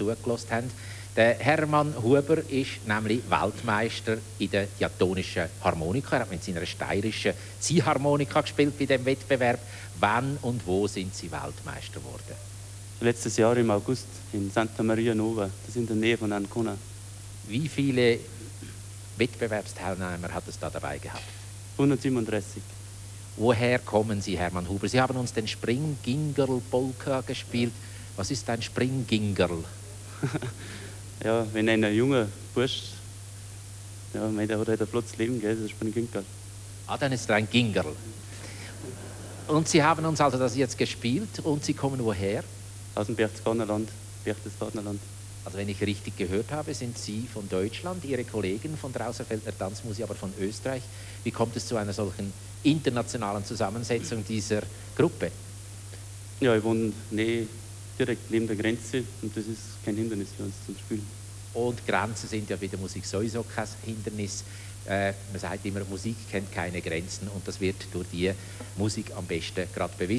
zugelassen haben. Der Hermann Huber ist nämlich Weltmeister in der diatonischen Harmonika. Er hat mit seiner steirischen Ziehharmonika gespielt bei diesem Wettbewerb. Wann und wo sind Sie Weltmeister geworden? Letztes Jahr im August in Santa Maria Nova, das ist in der Nähe von Ancona. Wie viele Wettbewerbsteilnehmer hat es da dabei gehabt? 137. Woher kommen Sie, Hermann Huber? Sie haben uns den Spring-Gingerl-Polka gespielt. Was ist ein Spring-Gingerl? Ja, wenn ein junger Bursch, ja, der hat halt ein flottes Leben, gell? Das ist ein Gingerl. Ah, dann ist er ein Gingerl. Und Sie haben uns also das jetzt gespielt und Sie kommen woher? Aus dem Berchtesgadener Land, Also wenn ich richtig gehört habe, sind Sie von Deutschland, Ihre Kollegen von der Außerfeldner Tanzmusik, aber von Österreich. Wie kommt es zu einer solchen internationalen Zusammensetzung dieser Gruppe? Ja, ich wohne direkt neben der Grenze und das ist kein Hindernis für uns zum Spielen. Und Grenzen sind ja bei der Musik sowieso kein Hindernis. Man sagt immer, Musik kennt keine Grenzen und das wird durch die Musik am besten gerade bewiesen.